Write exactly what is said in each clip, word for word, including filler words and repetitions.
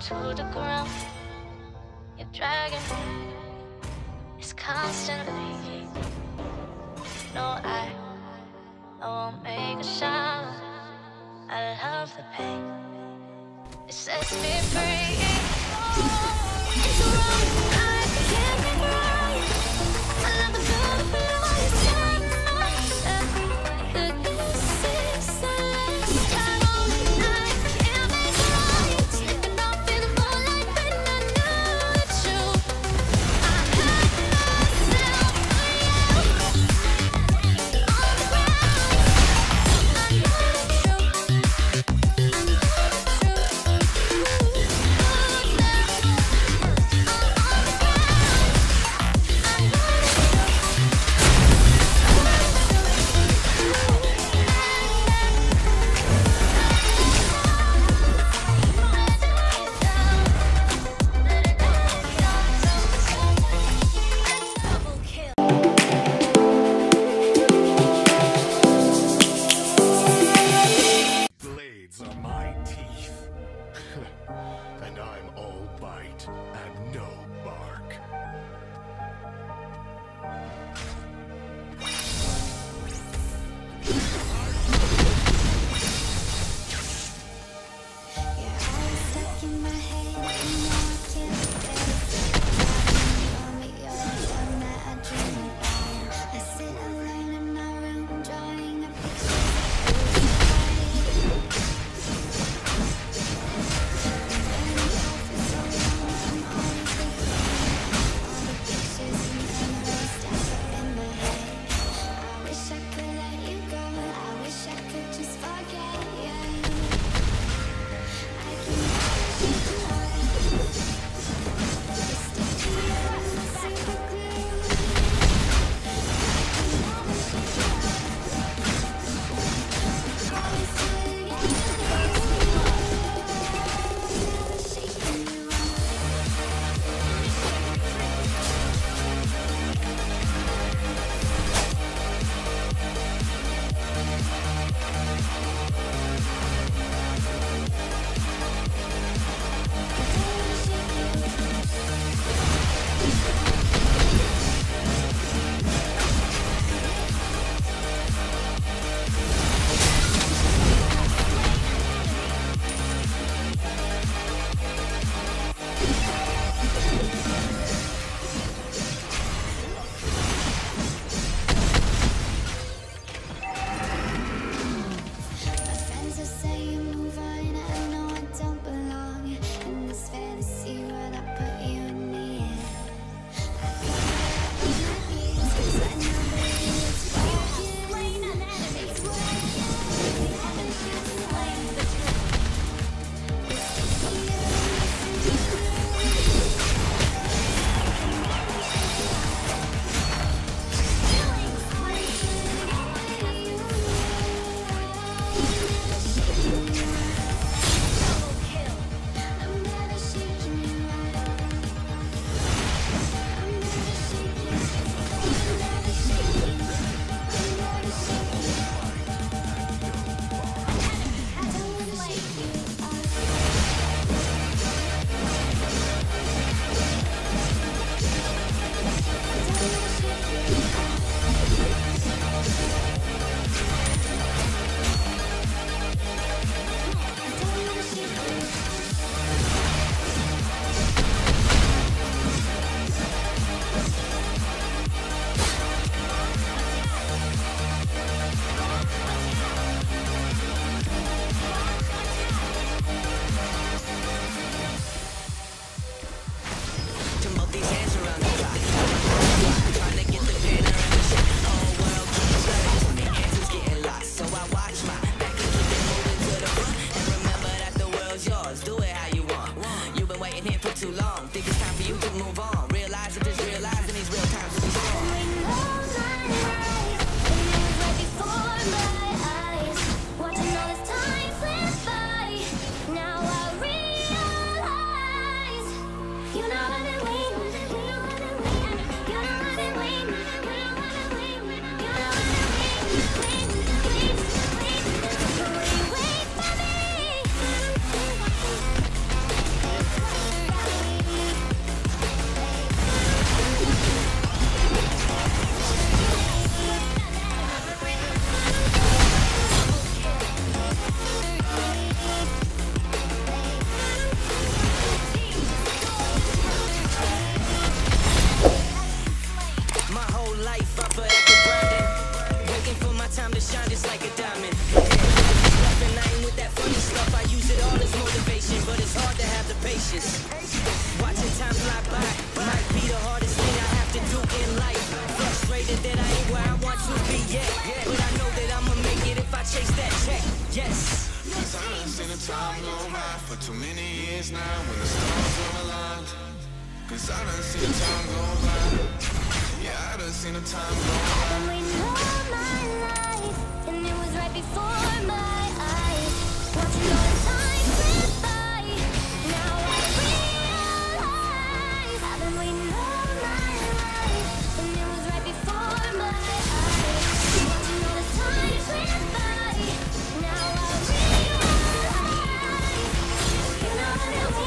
down to the ground. You're dragging me, it's constantly. No, I, I won't make a sound. I love the pain, it sets me free. Oh, it's wrong, I can't be right. I love the good feel when you take my step. The good seems so late. I'm only night, I can't be right. Slipping off in the moonlight when I knew it's you. I had myself for you. On the ground, I love you. Oh, the time gone by for too many years now, when the stars are aligned. Cause I done seen the time gone by. Yeah, I done seen the time gone by. And we know my life, and it was right before my eyes. Watching all the time slip by, now I realize. How done we know my life, and it was right before my eyes. Watching all the time slip by, now I realize. You know I don't need it.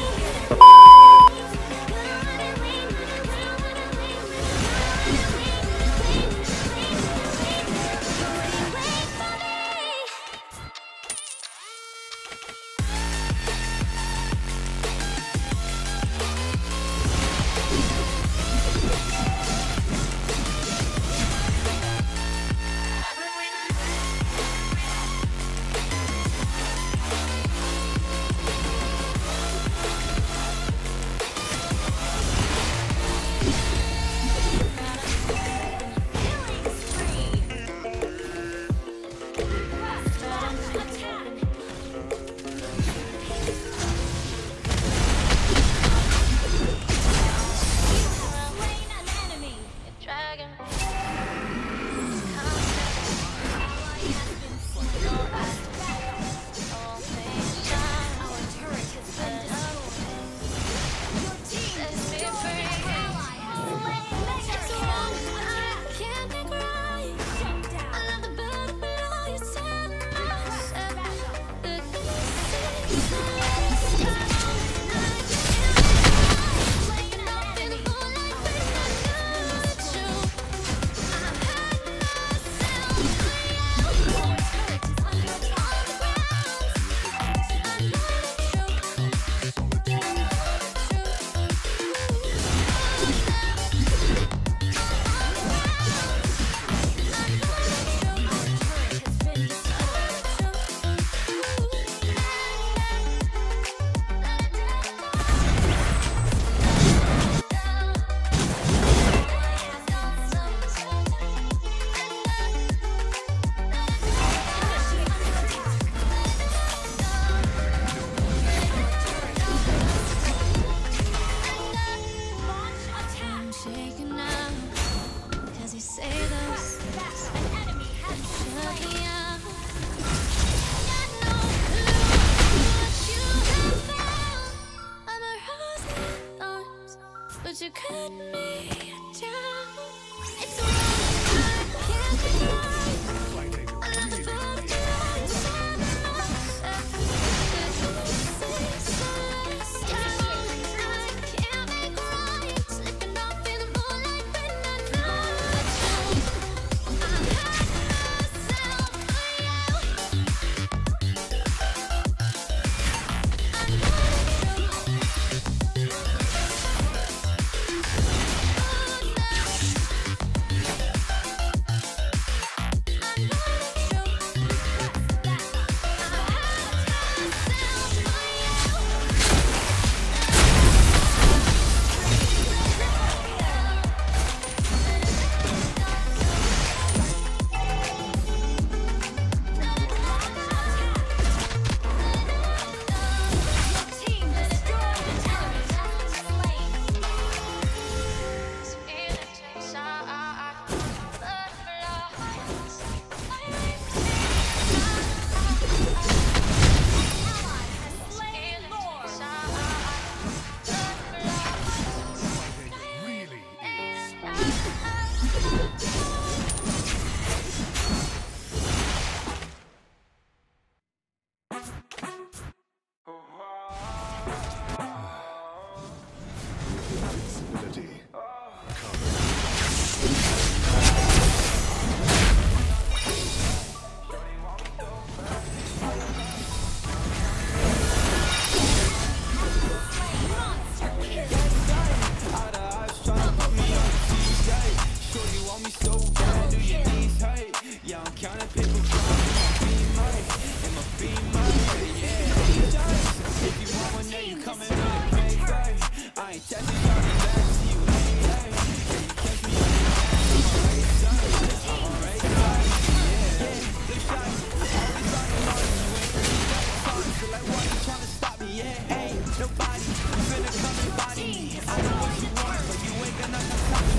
tryna stop me, yeah, ain't nobody finna come and body me. I know what you want, but you ain't gonna stop me.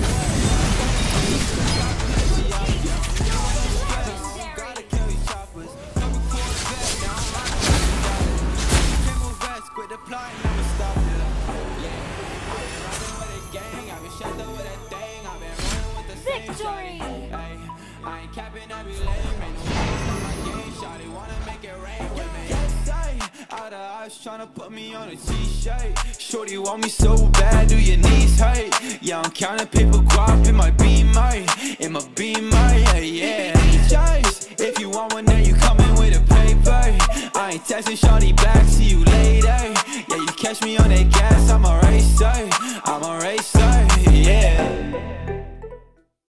Gotta kill these choppers. No record vest, now I'm on the vest. Came on vest, quit the plot, never stop it. Yeah, I've been running with a gang, I've been shut up with a thing, I've been running with the same victory. Hey, I ain't capping every lame, and shit's on my game, shawty wanna make it rain with me. Out of eyes tryna put me on a t-shirt. Shorty want me so bad, do your knees hurt? Yeah, I'm counting paper guap in my beamer, in my beamer, yeah, yeah. Just, if you want one, then you coming with a paper. I ain't texting shorty back, see you later. Yeah, you catch me on that gas, I'm a racer, I'm a racer.